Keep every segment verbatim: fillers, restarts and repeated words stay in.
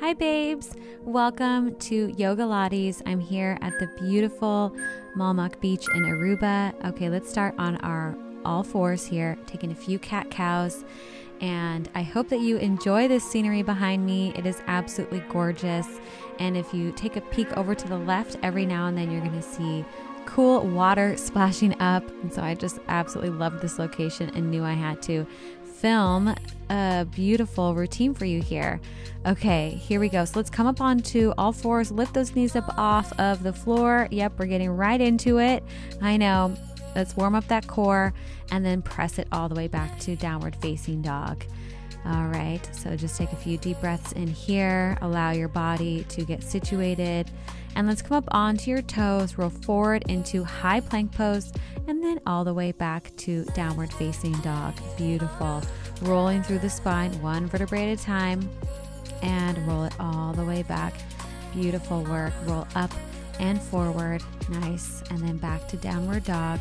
Hi babes, welcome to Yoga Lotties. I'm here at the beautiful Malmok Beach in Aruba. Okay, let's start on our all fours here, taking a few cat cows, and I hope that you enjoy this scenery behind me. It is absolutely gorgeous, and if you take a peek over to the left every now and then, you're going to see cool water splashing up, and so I just absolutely loved this location and knew I had to film a beautiful routine for you here. Okay, here we go. So let's come up onto all fours, lift those knees up off of the floor. Yep, we're getting right into it. I know. Let's warm up that core and then press it all the way back to downward facing dog. All right, so just take a few deep breaths in here, allow your body to get situated, and let's come up onto your toes, roll forward into high plank pose, and then all the way back to downward facing dog. Beautiful. Rolling through the spine, one vertebrae at a time, and roll it all the way back. Beautiful work. Roll up and forward. Nice. And then back to downward dog.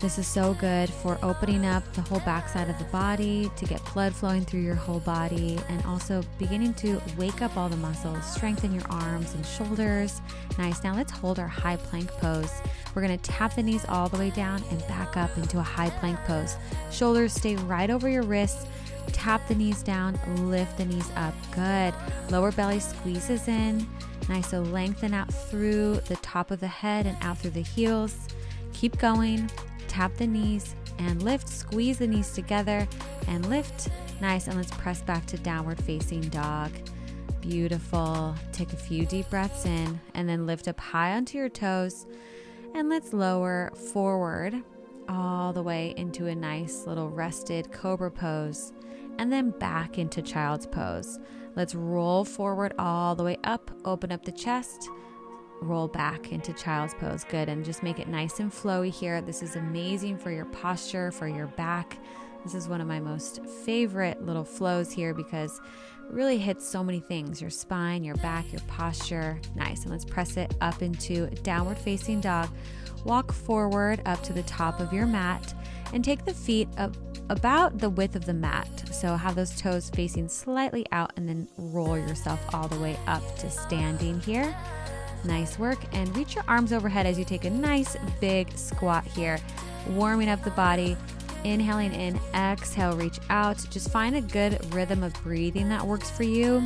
This is so good for opening up the whole backside of the body to get blood flowing through your whole body, and also beginning to wake up all the muscles, strengthen your arms and shoulders. Nice. Now let's hold our high plank pose. We're going to tap the knees all the way down and back up into a high plank pose. Shoulders stay right over your wrists. Tap the knees down, lift the knees up. Good. Lower belly squeezes in. Nice. So lengthen out through the top of the head and out through the heels. Keep going. Tap the knees and lift, squeeze the knees together and lift. Nice, and let's press back to downward facing dog. Beautiful. Take a few deep breaths in and then lift up high onto your toes, and let's lower forward all the way into a nice little rested cobra pose, and then back into child's pose. Let's roll forward all the way up, open up the chest, roll back into child's pose. Good. And just make it nice and flowy here. This is amazing for your posture, for your back. This is one of my most favorite little flows here because it really hits so many things: your spine, your back, your posture. Nice. And let's press it up into downward facing dog. Walk forward up to the top of your mat and take the feet up about the width of the mat. So have those toes facing slightly out, and then roll yourself all the way up to standing here. Nice work, and reach your arms overhead as you take a nice big squat here, warming up the body. Inhaling in, exhale, reach out. Just find a good rhythm of breathing that works for you.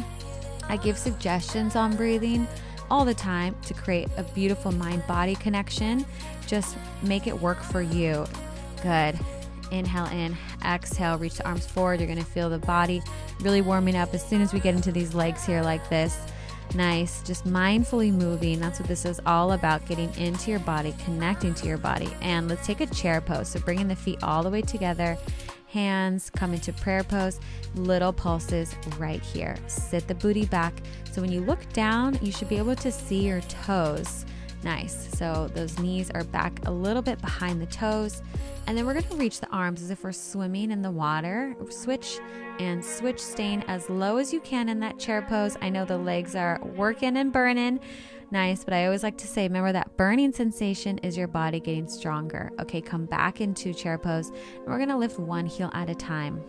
I give suggestions on breathing all the time to create a beautiful mind-body connection. Just make it work for you. Good. Inhale in, exhale, reach the arms forward. You're gonna feel the body really warming up as soon as we get into these legs here like this. Nice, just mindfully moving. That's what this is all about, getting into your body, connecting to your body. And let's take a chair pose. So bringing the feet all the way together, hands come into prayer pose, little pulses right here. Sit the booty back. So when you look down, you should be able to see your toes. Nice, so those knees are back a little bit behind the toes. And then we're gonna reach the arms as if we're swimming in the water. Switch and switch, staying as low as you can in that chair pose. I know the legs are working and burning. Nice, but I always like to say, remember that burning sensation is your body getting stronger. Okay, come back into chair pose. And we're gonna lift one heel at a time.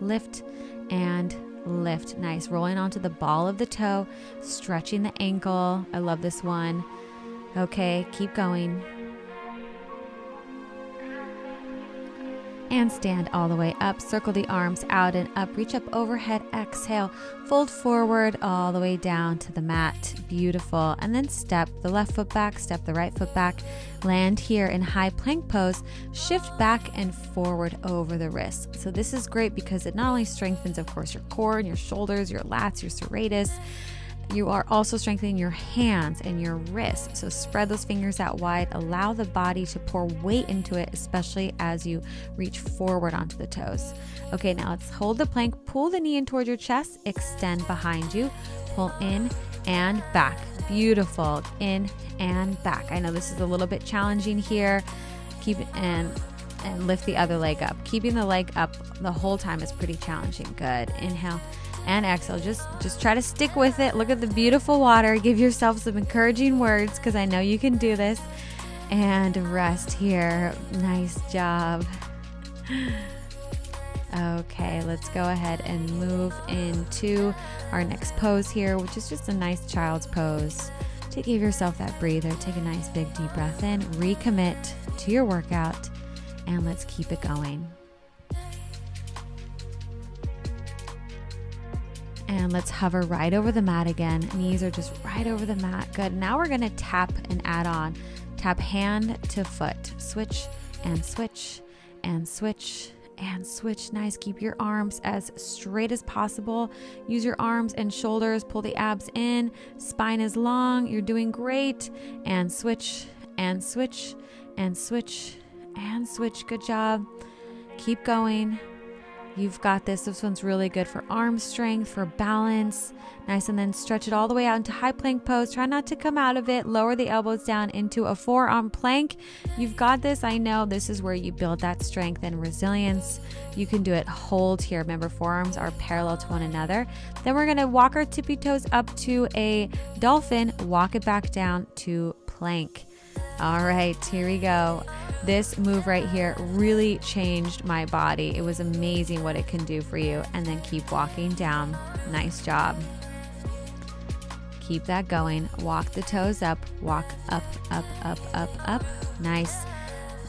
Lift and lift. Nice, rolling onto the ball of the toe, stretching the ankle. I love this one. Okay, keep going. And stand all the way up. Circle the arms out and up. Reach up overhead. Exhale. Fold forward all the way down to the mat. Beautiful. And then step the left foot back. Step the right foot back. Land here in high plank pose. Shift back and forward over the wrist. So this is great because it not only strengthens, of course, your core and your shoulders, your lats, your serratus, you are also strengthening your hands and your wrists. So spread those fingers out wide. Allow the body to pour weight into it, especially as you reach forward onto the toes. Okay, now let's hold the plank. Pull the knee in towards your chest. Extend behind you. Pull in and back. Beautiful. In and back. I know this is a little bit challenging here. Keep it in. And lift the other leg up. Keeping the leg up the whole time is pretty challenging. Good. Inhale and exhale. Just just try to stick with it. Look at the beautiful water. Give yourself some encouraging words because I know you can do this. And rest here. Nice job. Okay, let's go ahead and move into our next pose here, which is just a nice child's pose to give yourself that breather. Take a nice big deep breath in, recommit to your workout, and let's keep it going. And let's hover right over the mat again. Knees are just right over the mat. Good. Now we're going to tap and add on. Tap hand to foot. Switch and switch and switch and switch. Nice. Keep your arms as straight as possible. Use your arms and shoulders. Pull the abs in. Spine is long. You're doing great. And switch and switch and switch and switch. Good job. Keep going. You've got this. This one's really good for arm strength, for balance. Nice, and then stretch it all the way out into high plank pose. Try not to come out of it. Lower the elbows down into a forearm plank. You've got this. I know this is where you build that strength and resilience. You can do it. Hold here. Remember, forearms are parallel to one another. Then we're going to walk our tippy toes up to a dolphin. Walk it back down to plank. All right, here we go. This move right here really changed my body. It was amazing what it can do for you. And then keep walking down. Nice job. Keep that going. Walk the toes up. Walk up, up, up, up, up. Nice.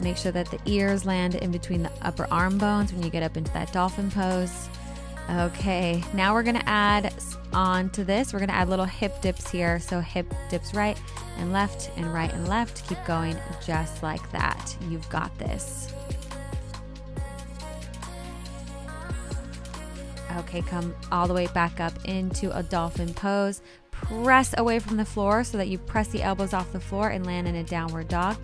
Make sure that the ears land in between the upper arm bones when you get up into that dolphin pose. Okay, now we're gonna add on to this. We're gonna add little hip dips here. So hip dips right and left and right and left. Keep going just like that. You've got this. Okay, come all the way back up into a dolphin pose. Press away from the floor so that you press the elbows off the floor and land in a downward dog.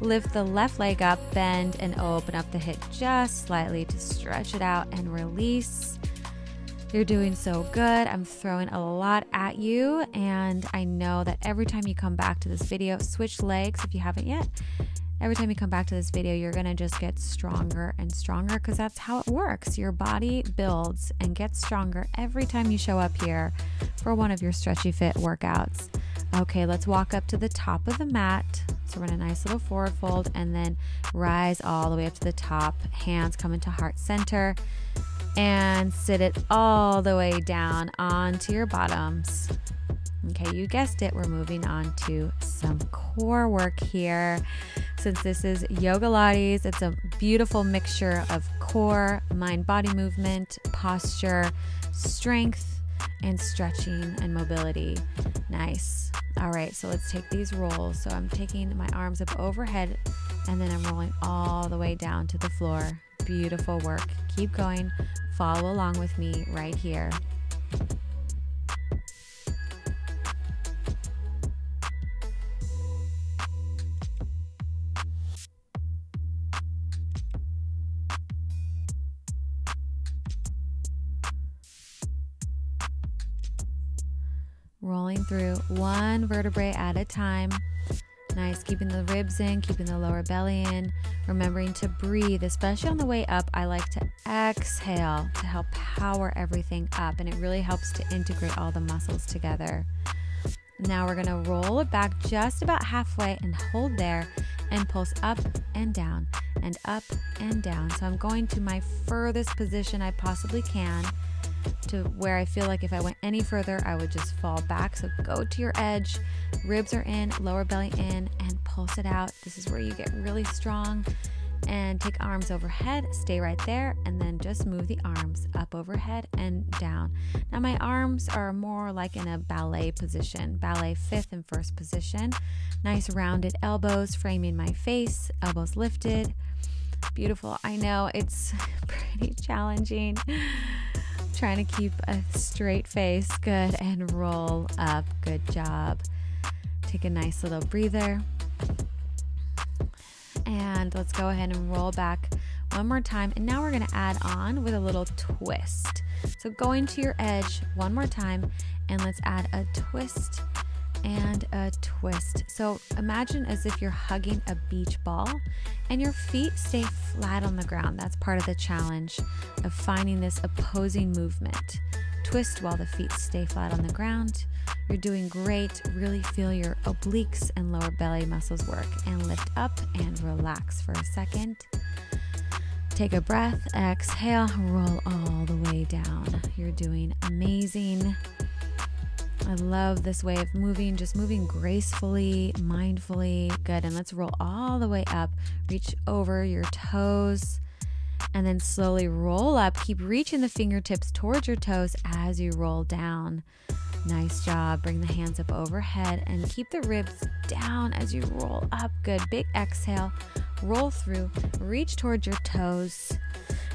Lift the left leg up, bend, and open up the hip just slightly to stretch it out and release. You're doing so good. I'm throwing a lot at you, and I know that every time you come back to this video, switch legs if you haven't yet. Every time you come back to this video, you're gonna just get stronger and stronger because that's how it works. Your body builds and gets stronger every time you show up here for one of your Stretchy Fit workouts. Okay, let's walk up to the top of the mat. So run a nice little forward fold and then rise all the way up to the top. Hands come into heart center and sit it all the way down onto your bottoms. Okay, you guessed it, we're moving on to some core work here. Since this is Yoga Lotties, it's a beautiful mixture of core, mind-body movement, posture, strength, and stretching and mobility. Nice. All right, so let's take these rolls. So I'm taking my arms up overhead and then I'm rolling all the way down to the floor. Beautiful work. Keep going. Follow along with me right here. Rolling through one vertebrae at a time. Nice, keeping the ribs in, keeping the lower belly in, remembering to breathe, especially on the way up. I like to exhale to help power everything up, and it really helps to integrate all the muscles together. Now we're gonna roll it back just about halfway and hold there and pulse up and down and up and down. So I'm going to my furthest position I possibly can, to where I feel like if I went any further, I would just fall back. So go to your edge, ribs are in, lower belly in, and pulse it out. This is where you get really strong. And take arms overhead, stay right there, and then just move the arms up overhead and down. Now my arms are more like in a ballet position, ballet fifth and first position. Nice rounded elbows, framing my face, elbows lifted. Beautiful. I know it's pretty challenging. Trying to keep a straight face. Good, and roll up. Good job. Take a nice little breather. And let's go ahead and roll back one more time. And now we're going to add on with a little twist. So going to your edge one more time, and let's add a twist and a twist. So imagine as if you're hugging a beach ball and your feet stay flat on the ground. That's part of the challenge of finding this opposing movement. Twist while the feet stay flat on the ground. You're doing great. Really feel your obliques and lower belly muscles work, and lift up and relax for a second. Take a breath, exhale, roll all the way down. You're doing amazing. I love this way of moving, just moving gracefully, mindfully. Good, and let's roll all the way up. Reach over your toes and then slowly roll up. Keep reaching the fingertips towards your toes as you roll down. Nice job. Bring the hands up overhead and keep the ribs down as you roll up. Good, big exhale. Roll through, reach towards your toes.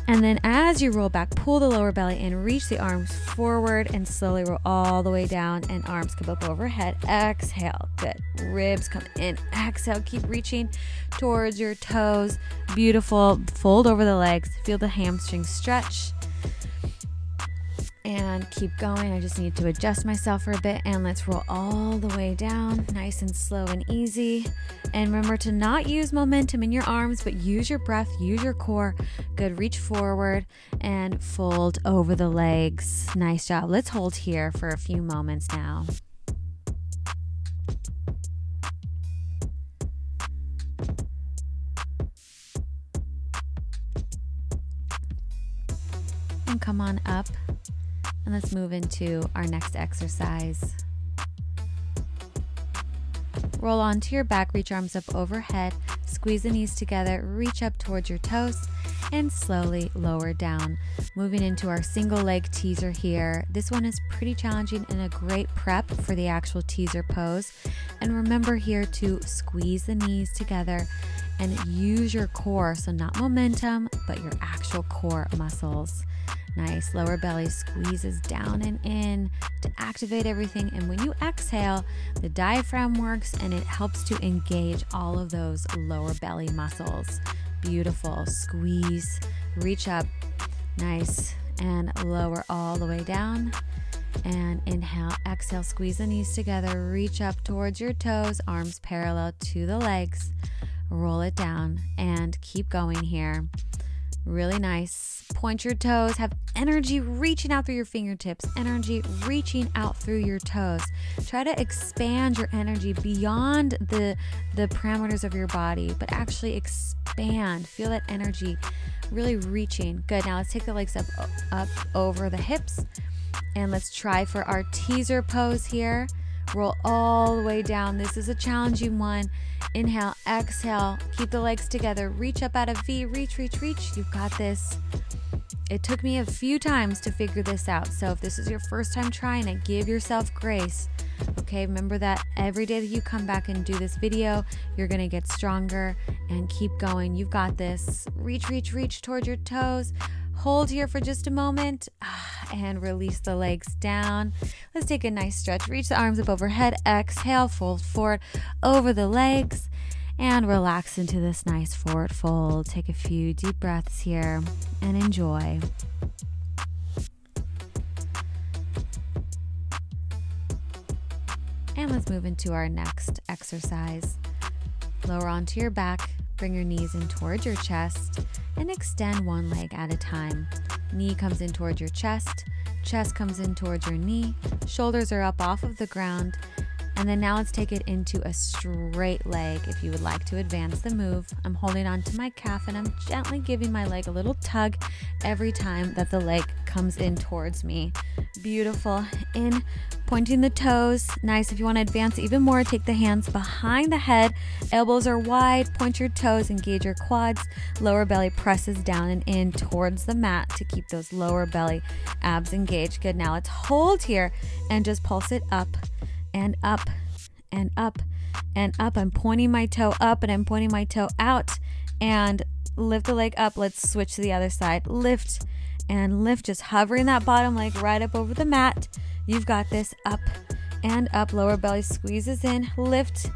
And then as you roll back, pull the lower belly in, reach the arms forward and slowly roll all the way down and arms come up overhead. Exhale, good. Ribs come in, exhale, keep reaching towards your toes. Beautiful, fold over the legs, feel the hamstring stretch. And keep going, I just need to adjust myself for a bit and let's roll all the way down, nice and slow and easy. And remember to not use momentum in your arms, but use your breath, use your core. Good, reach forward and fold over the legs. Nice job, let's hold here for a few moments now. And come on up. And let's move into our next exercise. Roll onto your back, reach arms up overhead, squeeze the knees together, reach up towards your toes, and slowly lower down. Moving into our single leg teaser here. This one is pretty challenging and a great prep for the actual teaser pose. And remember here to squeeze the knees together and use your core, so not momentum, but your actual core muscles. Nice, lower belly squeezes down and in to activate everything. And when you exhale, the diaphragm works and it helps to engage all of those lower belly muscles. Beautiful, squeeze, reach up, nice, and lower all the way down. And inhale, exhale, squeeze the knees together, reach up towards your toes, arms parallel to the legs, roll it down, and keep going here. Really nice. Point your toes, have energy reaching out through your fingertips, energy reaching out through your toes. Try to expand your energy beyond the, the parameters of your body, but actually expand. Feel that energy really reaching. Good, now let's take the legs up, up over the hips, and let's try for our teaser pose here. Roll all the way down. This is a challenging one. Inhale, exhale, keep the legs together, reach up out of V, reach, reach, reach. You've got this. It took me a few times to figure this out. So if this is your first time trying it, give yourself grace. Okay, remember that every day that you come back and do this video, you're gonna get stronger and keep going. You've got this. Reach, reach, reach towards your toes. Hold here for just a moment and release the legs down. Let's take a nice stretch. Reach the arms up overhead. Exhale, fold forward over the legs and relax into this nice forward fold. Take a few deep breaths here and enjoy. And let's move into our next exercise. Lower onto your back. Bring your knees in towards your chest and extend one leg at a time. Knee comes in towards your chest, chest comes in towards your knee, shoulders are up off of the ground, and then now let's take it into a straight leg if you would like to advance the move. I'm holding on to my calf and I'm gently giving my leg a little tug every time that the leg comes in towards me. Beautiful. In, pointing the toes. Nice. If you want to advance even more, take the hands behind the head. Elbows are wide. Point your toes. Engage your quads. Lower belly presses down and in towards the mat to keep those lower belly abs engaged. Good. Now let's hold here and just pulse it up and up and up and up. I'm pointing my toe up and I'm pointing my toe out and lift the leg up. Let's switch to the other side. Lift and lift. Just hovering that bottom leg right up over the mat. You've got this. Up and up. Lower belly squeezes in. Lift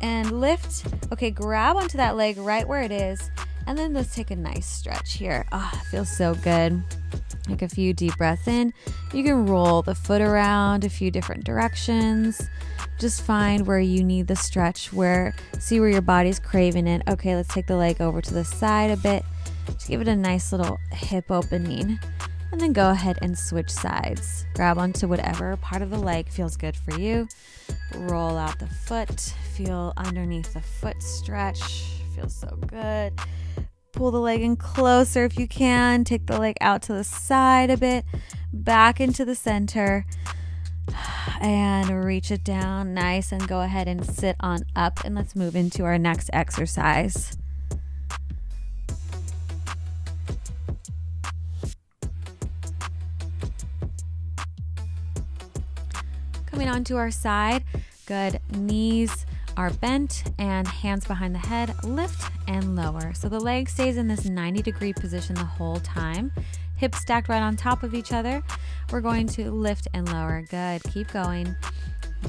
and lift. Okay, grab onto that leg right where it is. And then let's take a nice stretch here. Ah, oh, feels so good. Take a few deep breaths in. You can roll the foot around a few different directions. Just find where you need the stretch, where, see where your body's craving it. Okay, let's take the leg over to the side a bit. Just give it a nice little hip opening. And then go ahead and switch sides. Grab onto whatever part of the leg feels good for you. Roll out the foot. Feel underneath the foot stretch. Feels so good. Pull the leg in closer if you can. Take the leg out to the side a bit, back into the center, and reach it down nice, and go ahead and sit on up, and let's move into our next exercise. Coming onto our side, good. Knees are bent and hands behind the head, lift and lower. So the leg stays in this ninety degree position the whole time. Hips stacked right on top of each other. We're going to lift and lower. Good, keep going.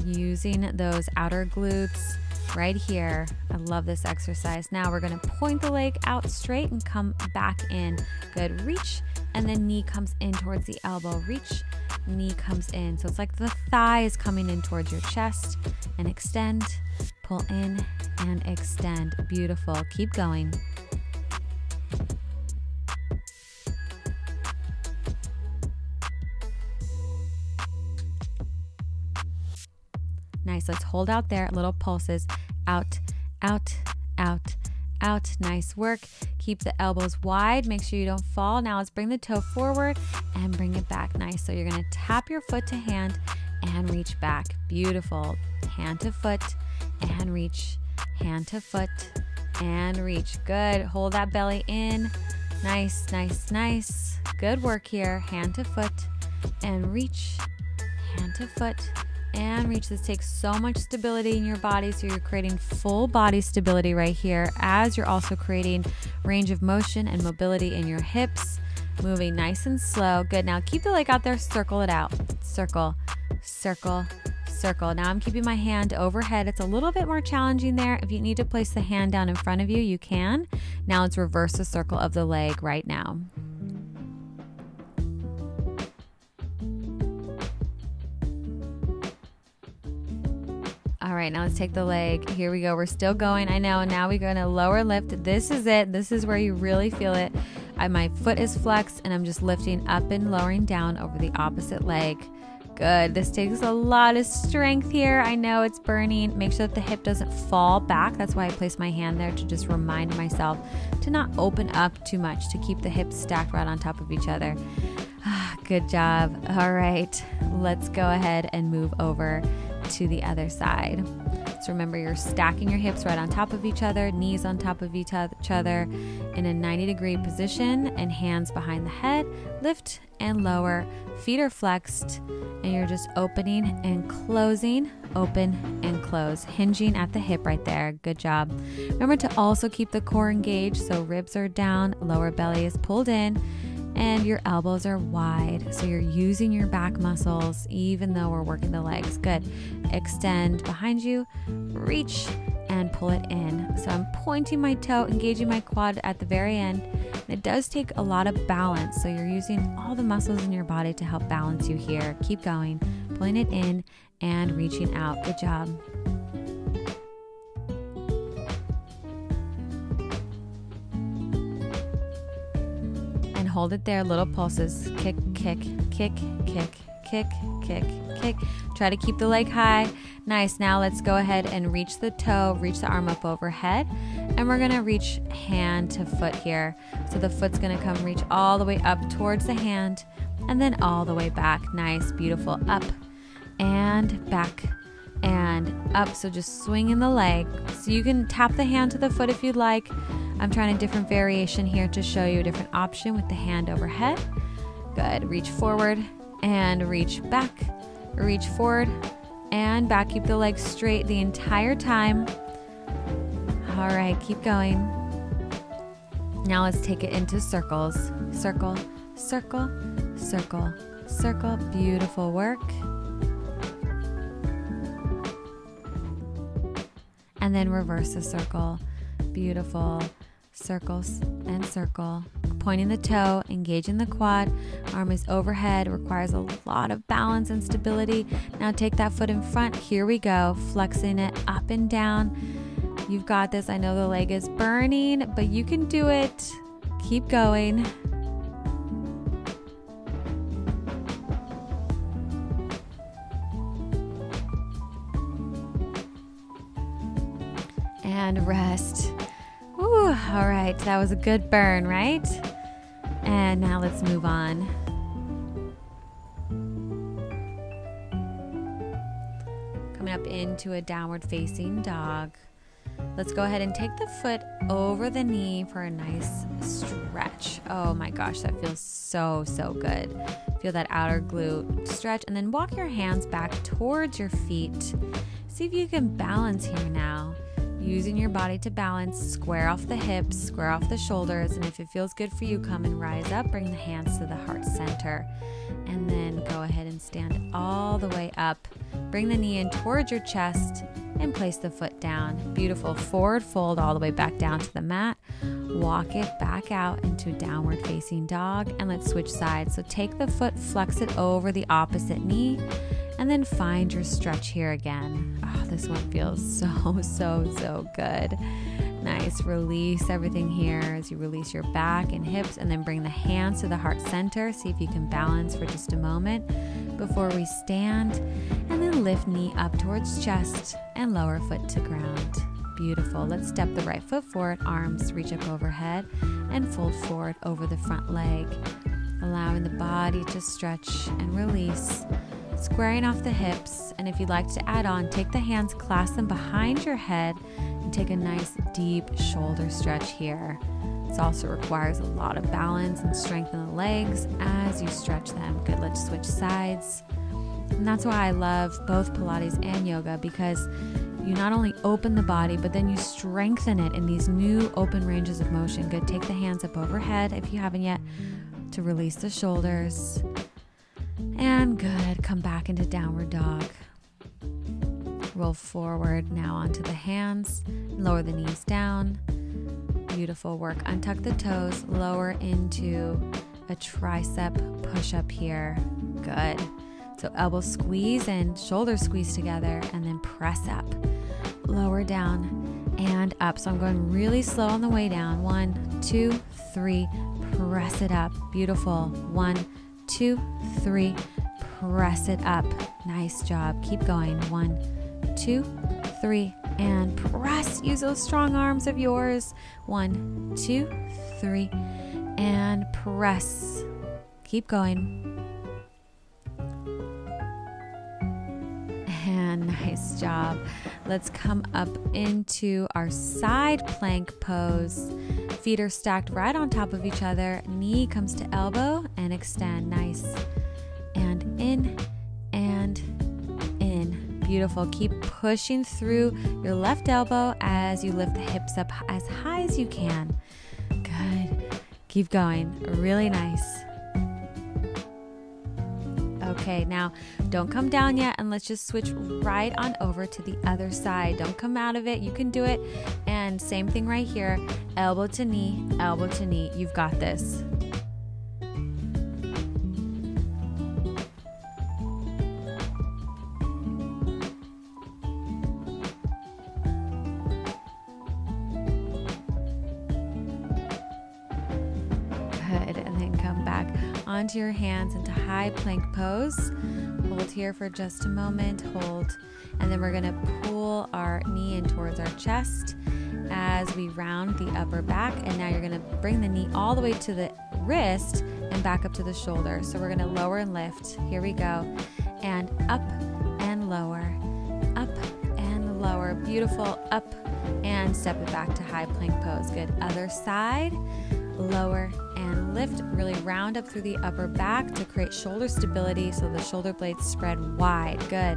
Using those outer glutes right here. I love this exercise. Now we're gonna point the leg out straight and come back in. Good, reach, and then knee comes in towards the elbow. Reach, knee comes in. So it's like the thigh is coming in towards your chest, and extend, pull in and extend. Beautiful, keep going. Nice, let's hold out there, little pulses, out, out, out, out. Nice work. Keep the elbows wide, make sure you don't fall. Now let's bring the toe forward and bring it back. Nice, so you're gonna tap your foot to hand and reach back. Beautiful, hand to foot and reach, hand to foot and reach. Good, hold that belly in. Nice, nice, nice. Good work here, hand to foot and reach, hand to foot and reach. This takes so much stability in your body, so you're creating full body stability right here, as you're also creating range of motion and mobility in your hips, moving nice and slow. Good, now keep the leg out there, circle it out, circle, circle, circle. Now I'm keeping my hand overhead. It's a little bit more challenging there. If you need to place the hand down in front of you, you can. Now let's reverse the circle of the leg right now. All right, now let's take the leg. Here we go. We're still going. I know. Now we're going to lower lift. This is it. This is where you really feel it. I, my foot is flexed, and I'm just lifting up and lowering down over the opposite leg. Good. This takes a lot of strength here. I know it's burning. Make sure that the hip doesn't fall back. That's why I place my hand there, to just remind myself to not open up too much, to keep the hips stacked right on top of each other. Good job. All right, let's go ahead and move over to the other side. So remember, you're stacking your hips right on top of each other, knees on top of each other in a ninety degree position, and hands behind the head, lift and lower, feet are flexed, and you're just opening and closing, open and close, hinging at the hip right there. Good job. Remember to also keep the core engaged, so ribs are down, lower belly is pulled in, and your elbows are wide, so you're using your back muscles even though we're working the legs. Good. Extend behind you, reach and pull it in. So I'm pointing my toe, engaging my quad at the very end. It does take a lot of balance, so you're using all the muscles in your body to help balance you here. Keep going, pulling it in and reaching out. Good job. Hold it there, little pulses, kick, kick, kick, kick, kick, kick, kick. Try to keep the leg high. Nice, now let's go ahead and reach the toe, reach the arm up overhead, and we're gonna reach hand to foot here. So the foot's gonna come reach all the way up towards the hand, and then all the way back. Nice, beautiful, up and back and up. So just swinging the leg. So you can tap the hand to the foot if you'd like. I'm trying a different variation here to show you a different option with the hand overhead. Good, reach forward and reach back, reach forward and back. Keep the legs straight the entire time. All right, keep going. Now let's take it into circles. Circle, circle, circle, circle. Beautiful work. And then reverse the circle. Beautiful. Circles and circle, pointing the toe, engaging the quad, arm is overhead, requires a lot of balance and stability. Now take that foot in front, here we go, flexing it up and down. You've got this. I know the leg is burning, but you can do it. Keep going. And rest. All right, that was a good burn, right? And now let's move on. Coming up into a downward facing dog. Let's go ahead and take the foot over the knee for a nice stretch. Oh my gosh, that feels so, so good. Feel that outer glute stretch, and then walk your hands back towards your feet. See if you can balance here now. Using your body to balance, square off the hips, square off the shoulders, and if it feels good for you, come and rise up, bring the hands to the heart center, and then go ahead and stand all the way up. Bring the knee in towards your chest and place the foot down. Beautiful forward fold all the way back down to the mat. Walk it back out into downward facing dog, and let's switch sides. So take the foot, flex it over the opposite knee, and then find your stretch here again. Oh, this one feels so, so, so good. Nice, release everything here as you release your back and hips, and then bring the hands to the heart center. See if you can balance for just a moment before we stand, and then lift knee up towards chest and lower foot to ground. Beautiful. Let's step the right foot forward, arms reach up overhead and fold forward over the front leg, allowing the body to stretch and release. Squaring off the hips, and if you'd like to add on, take the hands, clasp them behind your head, and take a nice deep shoulder stretch here. This also requires a lot of balance and strength in the legs as you stretch them. Good, let's switch sides. And that's why I love both Pilates and yoga, because you not only open the body, but then you strengthen it in these new open ranges of motion. Good, take the hands up overhead if you haven't yet to release the shoulders. And good, come back into downward dog. Roll forward now onto the hands, lower the knees down. Beautiful work. Untuck the toes, lower into a tricep push-up here. Good. So elbows squeeze in, shoulders squeeze together, and then press up. Lower down and up. So I'm going really slow on the way down. One, two, three, press it up. Beautiful. One, two, three, press it up. Nice job. Keep going. One, two, three, and press. Use those strong arms of yours. One, two, three, and press. Keep going. And nice job. Let's come up into our side plank pose. Feet are stacked right on top of each other. Knee comes to elbow and extend. Nice. And in and in. Beautiful. Keep pushing through your left elbow as you lift the hips up as high as you can. Good. Keep going. Really nice. Okay, now don't come down yet, and let's just switch right on over to the other side. Don't come out of it. You can do it. And same thing right here. Elbow to knee, elbow to knee. You've got this. Onto your hands into high plank pose. Hold here for just a moment, hold, and then we're gonna pull our knee in towards our chest as we round the upper back, and now you're gonna bring the knee all the way to the wrist and back up to the shoulder. So we're gonna lower and lift. Here we go. And up and lower, up and lower. Beautiful. Up and step it back to high plank pose. Good. Other side, lower and lift. Really round up through the upper back to create shoulder stability, so the shoulder blades spread wide. Good.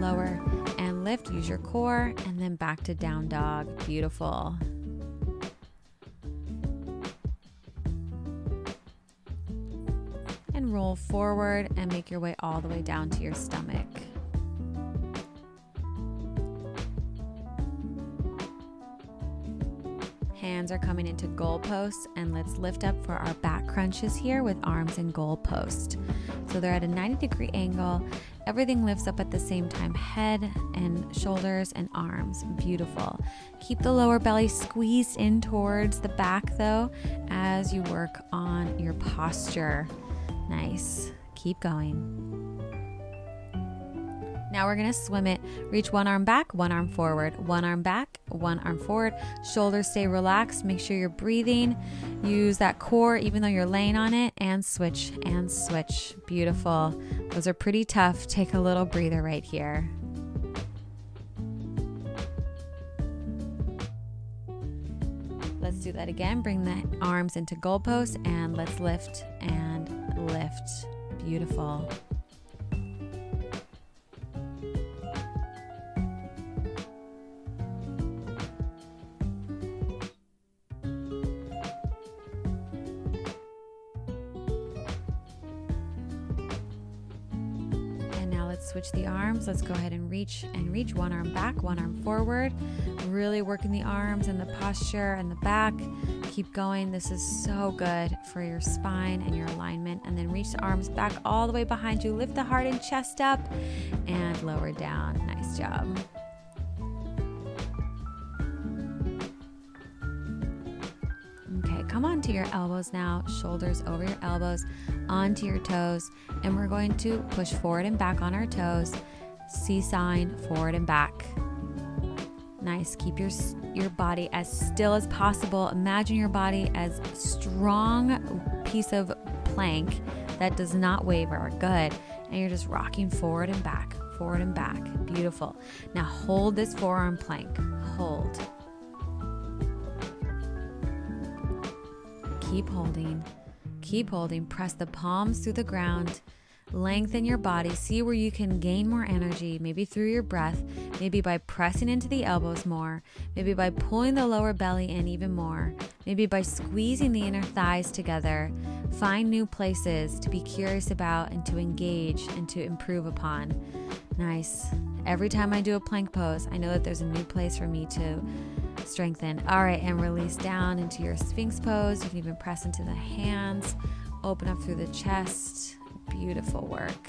Lower and lift. Use your core, and then back to down dog. Beautiful. And roll forward and make your way all the way down to your stomach. Hands are coming into goal posts, and let's lift up for our back crunches here with arms in goal post. So they're at a ninety degree angle. Everything lifts up at the same time, head and shoulders and arms. Beautiful. Keep the lower belly squeezed in towards the back though as you work on your posture. Nice. Keep going. Now we're gonna swim it. Reach one arm back, one arm forward, one arm back, one arm forward. Shoulders stay relaxed. Make sure you're breathing. Use that core even though you're laying on it, and switch and switch. Beautiful. Those are pretty tough. Take a little breather right here. Let's do that again. Bring the arms into goalposts and let's lift and lift. Beautiful. Switch the arms. Let's go ahead and reach and reach one arm back, one arm forward. Really working the arms and the posture and the back. Keep going. This is so good for your spine and your alignment. And then reach the arms back all the way behind you. Lift the heart and chest up and lower down. Nice job. Come onto your elbows now, shoulders over your elbows, onto your toes, and we're going to push forward and back on our toes, seesawing forward and back. Nice, keep your, your body as still as possible. Imagine your body as a strong piece of plank that does not waver, good. And you're just rocking forward and back, forward and back, beautiful. Now hold this forearm plank, hold. Keep holding, keep holding. Press the palms through the ground. Lengthen your body. See where you can gain more energy, maybe through your breath, maybe by pressing into the elbows more, maybe by pulling the lower belly in even more, maybe by squeezing the inner thighs together. Find new places to be curious about and to engage and to improve upon. Nice. Every time I do a plank pose, I know that there's a new place for me to strengthen. All right, and release down into your Sphinx pose. You can even press into the hands, open up through the chest. Beautiful work.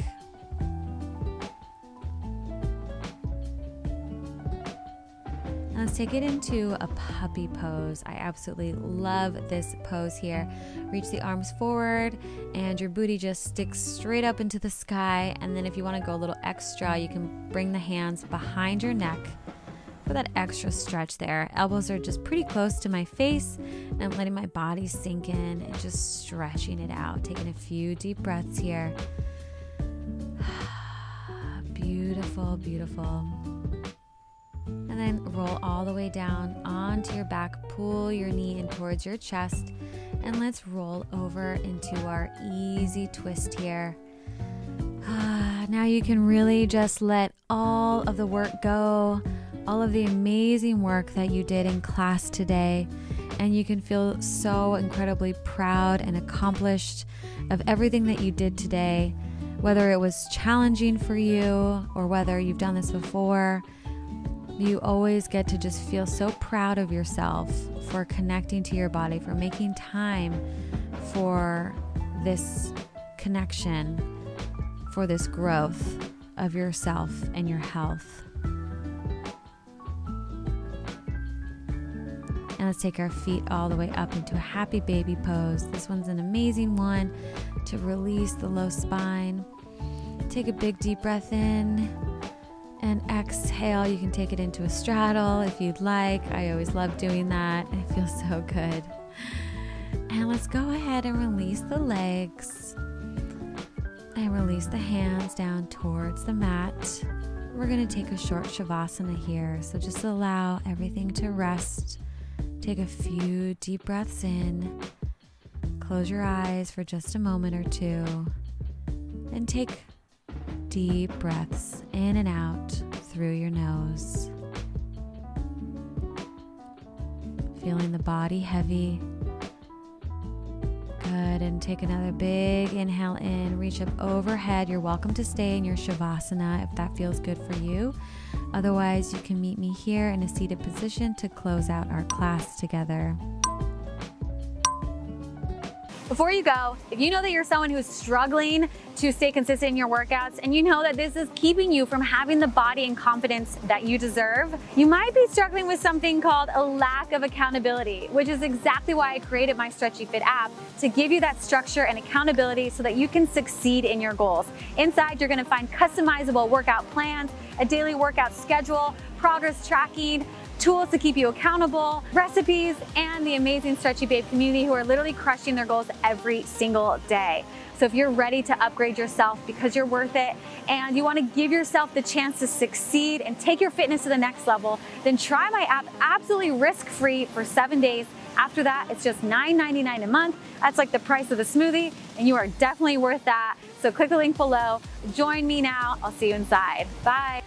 Now let's take it into a puppy pose. I absolutely love this pose here. Reach the arms forward and your booty just sticks straight up into the sky. And then if you want to go a little extra, you can bring the hands behind your neck for that extra stretch there. Elbows are just pretty close to my face, and I'm letting my body sink in and just stretching it out, taking a few deep breaths here. Beautiful, beautiful. And then roll all the way down onto your back, pull your knee in towards your chest, and let's roll over into our easy twist here. Now you can really just let all of the work go, all of the amazing work that you did in class today, and you can feel so incredibly proud and accomplished of everything that you did today, whether it was challenging for you or whether you've done this before. You always get to just feel so proud of yourself for connecting to your body, for making time for this connection, for this growth of yourself and your health. And let's take our feet all the way up into a happy baby pose. This one's an amazing one to release the low spine. Take a big deep breath in and exhale. You can take it into a straddle if you'd like. I always love doing that. It feels so good. And let's go ahead and release the legs and release the hands down towards the mat. We're going to take a short shavasana here. So just allow everything to rest. Take a few deep breaths in, close your eyes for just a moment or two, and take deep breaths in and out through your nose. Feeling the body heavy. Good, and take another big inhale in, reach up overhead. You're welcome to stay in your shavasana if that feels good for you. Otherwise, you can meet me here in a seated position to close out our class together. Before you go, if you know that you're someone who's struggling to stay consistent in your workouts and you know that this is keeping you from having the body and confidence that you deserve, you might be struggling with something called a lack of accountability, which is exactly why I created my Stretchy Fit app to give you that structure and accountability so that you can succeed in your goals. Inside, you're gonna find customizable workout plans, a daily workout schedule, progress tracking, tools to keep you accountable, recipes, and the amazing Stretchy Babe community who are literally crushing their goals every single day. So if you're ready to upgrade yourself because you're worth it and you want to give yourself the chance to succeed and take your fitness to the next level, then try my app absolutely risk-free for seven days. After that, it's just nine ninety-nine a month. That's like the price of a smoothie, and you are definitely worth that. So click the link below. Join me now. I'll see you inside. Bye.